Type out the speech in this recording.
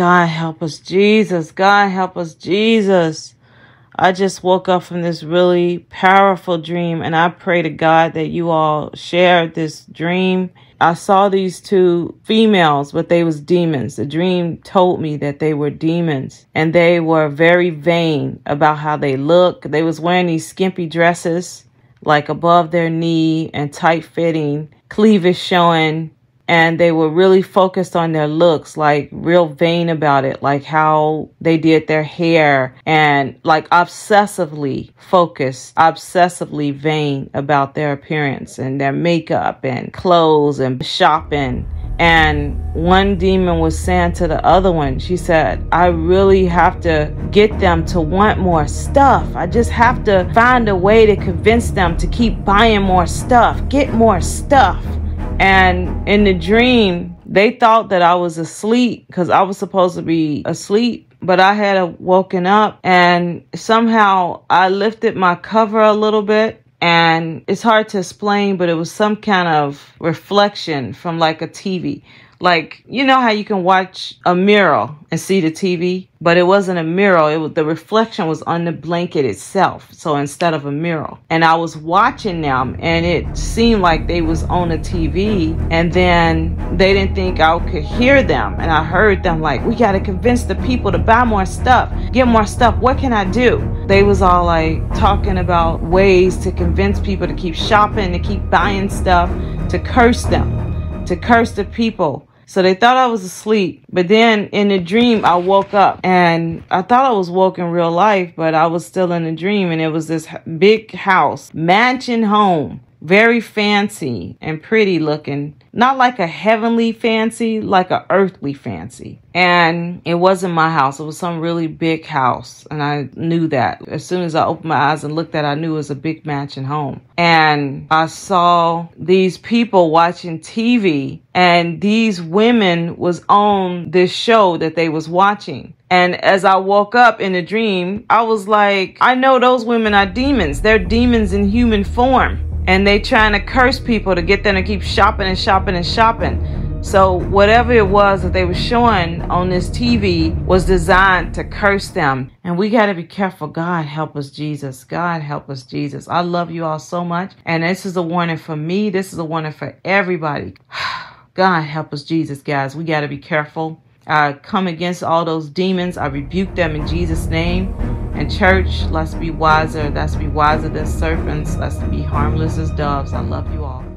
God help us, Jesus. God help us, Jesus. I just woke up from this really powerful dream, and I pray to God that you all share this dream. I saw these two females, but they was demons. The dream told me that they were demons, and they were very vain about how they look. They was wearing these skimpy dresses, like above their knee and tight-fitting, cleavage showing. And they were really focused on their looks, like real vain about it, like how they did their hair, and like obsessively focused, obsessively vain about their appearance and their makeup and clothes and shopping. And one demon was saying to the other one, she said, I really have to get them to want more stuff. I just have to find a way to convince them to keep buying more stuff, get more stuff. And in the dream, they thought that I was asleep because I was supposed to be asleep, but I had woken up, and somehow I lifted my cover a little bit, and it's hard to explain, but it was some kind of reflection from like a TV. Like, you know how you can watch a mirror and see the TV, but it wasn't a mirror. It was, the reflection was on the blanket itself. So instead of a mirror, and I was watching them, and it seemed like they was on a TV, and then they didn't think I could hear them. And I heard them like, we got to convince the people to buy more stuff, get more stuff. What can I do? They was all like talking about ways to convince people to keep shopping, to keep buying stuff, to curse them, to curse the people. So they thought I was asleep, but then in the dream, I woke up, and I thought I was woke in real life, but I was still in a dream, and it was this big house, mansion home, very fancy and pretty looking, not like a heavenly fancy, like an earthly fancy. And it wasn't my house. It was some really big house, and I knew that. As soon as I opened my eyes and looked at it, I knew it was a big mansion home. And I saw these people watching TV, and these women was on this show that they was watching. And as I woke up in a dream, I was like, I know those women are demons. They're demons in human form. And they trying to curse people to get them to keep shopping and shopping and shopping. So whatever it was that they were showing on this TV was designed to curse them. And we got to be careful. God help us, Jesus. God help us, Jesus. I love you all so much. And this is a warning for me. This is a warning for everybody. God help us, Jesus, guys. We got to be careful. I come against all those demons. I rebuke them in Jesus' name. And church, let's be wiser. Let's be wiser than serpents. Let's be harmless as doves. I love you all.